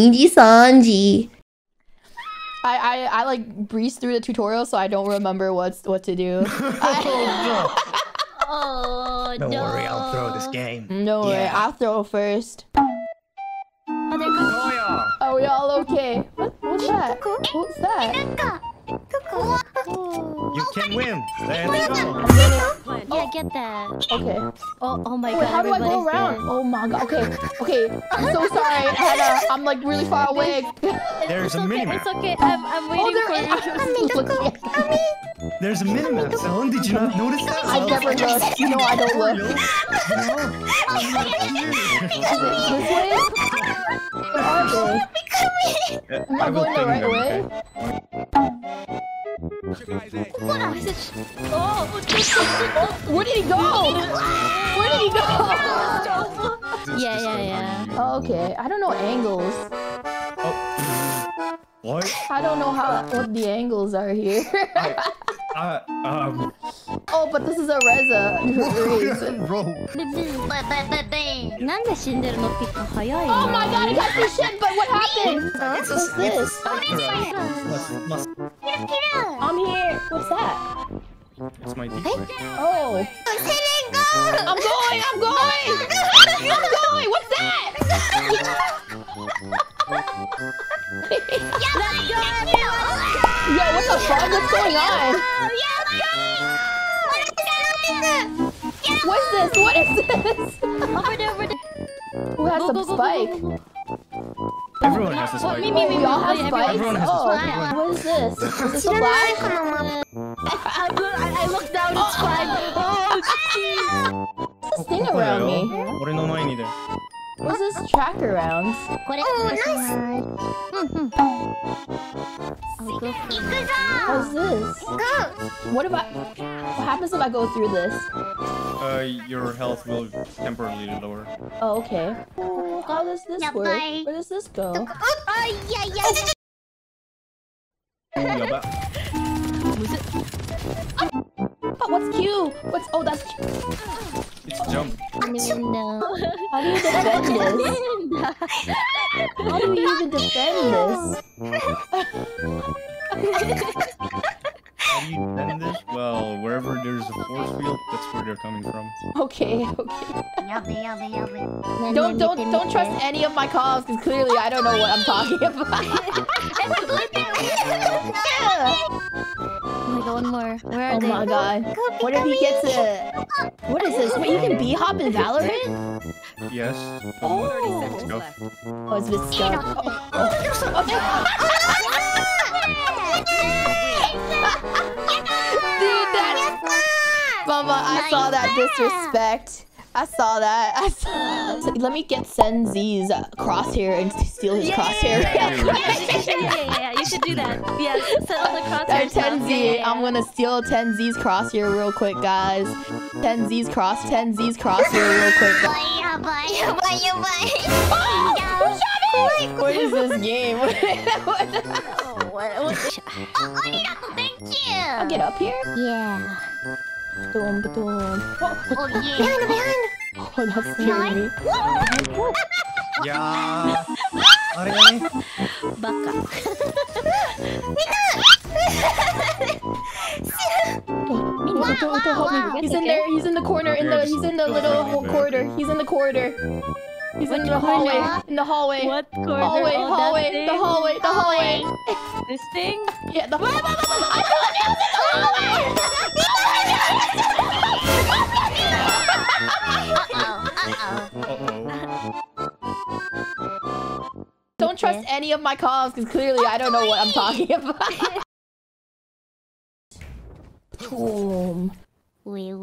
Nijisanji. I like breezed through the tutorial, so I don't remember what to do. Oh, don't worry, I'll throw this game. No way, I'll throw first. Are we all okay? What's that? What's that? You can win. Let's go. Yeah, get that. Okay. Oh my god. How do I go around? There. Oh my god. Okay. I'm so sorry, Hannah. I'm like really far away. There's a minimap. It's okay. I'm waiting for you. There's a minimap. Someone, did you not notice that? I never noticed. You know I don't look. Am I going the right way? Where did he go? Where did he go? Yeah. Oh, okay, I don't know angles. Oh. What? I don't know what the angles are here. Oh, but this is a Reza. Bro. Oh my god, it got this shit, but what happened? What's this? I'm here. What's that? It's my deep. Oh. I'm going. What's that? Yo, what the fuck? What's going on? What is this? Over there. Who has a spike? Everyone has a spike. Me. We all have spikes? Oh, what is this? Is this a flag? I looked down, it's flag. Oh, jeez. What's this thing around me? What's this track around? Oh, nice! What's this? Go! What happens if I go through this? Your health will temporarily lower. Oh, okay. How does this work? Where does this go? Oh, yeah! Oh, what's Q? Oh, that's Q. It's jump. No. How do you defend this? How do you even defend this? How do you defend this? Well, wherever there's a force field, that's where they're coming from. Okay. Don't trust any of my calls, because clearly I don't know what I'm talking about. One more. Where are they? Oh my god. What if he gets a... What is this? Wait, you can b-hop in Valorant? Yes. Oh. 30 seconds left. Oh, it's a bit stuck. Oh, you're so... Dude, that's... Mama, I saw that disrespect. I saw that. Let me get Senzi's crosshair and steal his crosshair. Yeah. You should do that. Yeah, settle the crosshair. Tenzi, I'm gonna steal Tenzi's crosshair real quick, guys. Tenzi's crosshair real quick. What is this game? I'll get up here? Yeah. Oh, yeah. Behind. Oh, that's scaring me. Yeah. Baka. Wow. He's in there. He's in the corner. He's in the corridor. He's in the hallway. What corner? The hallway. This thing? Yeah. The hallway. Uh-oh. Don't trust any of my calls, because clearly I don't know what I'm talking about. Wait.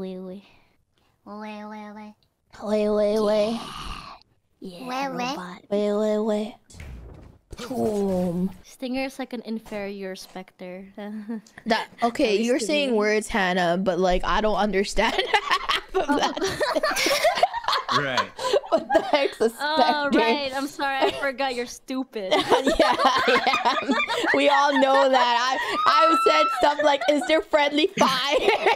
Stinger is like an inferior specter. Okay, you're saying words, Hannah, but like I don't understand half of that. Right. What the heck's a specter? Oh, right. I'm sorry, I forgot. You're stupid. Yeah. We all know that. I said stuff like, "Is there friendly fire?"